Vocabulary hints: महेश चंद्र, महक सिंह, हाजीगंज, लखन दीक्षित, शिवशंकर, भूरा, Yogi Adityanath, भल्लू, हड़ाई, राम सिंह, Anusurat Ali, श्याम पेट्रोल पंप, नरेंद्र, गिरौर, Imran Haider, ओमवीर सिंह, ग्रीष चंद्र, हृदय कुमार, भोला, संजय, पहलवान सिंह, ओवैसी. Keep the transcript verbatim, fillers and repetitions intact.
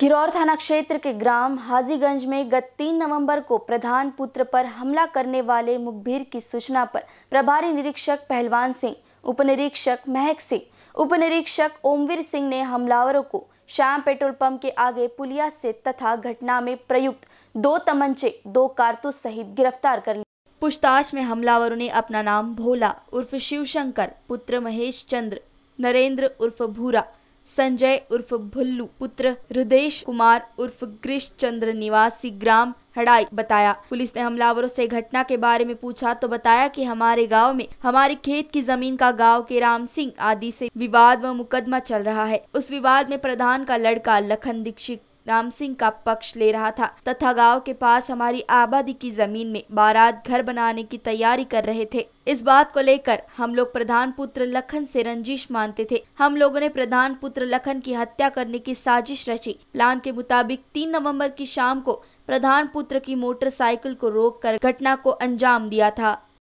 गिरौर थाना क्षेत्र के ग्राम हाजीगंज में गत तीन नवंबर को प्रधान पुत्र पर हमला करने वाले मुखबिर की सूचना पर प्रभारी निरीक्षक पहलवान सिंह, उपनिरीक्षक महक सिंह, उपनिरीक्षक ओमवीर सिंह ने हमलावरों को श्याम पेट्रोल पंप के आगे पुलिया से तथा घटना में प्रयुक्त दो तमंचे, दो कारतूस सहित गिरफ्तार कर लिया। पूछताछ में हमलावरों ने अपना नाम भोला उर्फ शिवशंकर पुत्र महेश चंद्र, नरेंद्र उर्फ भूरा, संजय उर्फ भल्लू पुत्र हृदय कुमार उर्फ ग्रीष चंद्र निवासी ग्राम हड़ाई बताया। पुलिस ने हमलावरों से घटना के बारे में पूछा तो बताया कि हमारे गांव में हमारे खेत की जमीन का गांव के राम सिंह आदि से विवाद व मुकदमा चल रहा है। उस विवाद में प्रधान का लड़का लखन दीक्षित राम सिंह का पक्ष ले रहा था तथा गांव के पास हमारी आबादी की जमीन में बारात घर बनाने की तैयारी कर रहे थे। इस बात को लेकर हम लोग प्रधान पुत्र लखन से रंजिश मानते थे। हम लोगों ने प्रधान पुत्र लखन की हत्या करने की साजिश रची। प्लान के मुताबिक तीन नवंबर की शाम को प्रधान पुत्र की मोटरसाइकिल को रोककर घटना को अंजाम दिया था।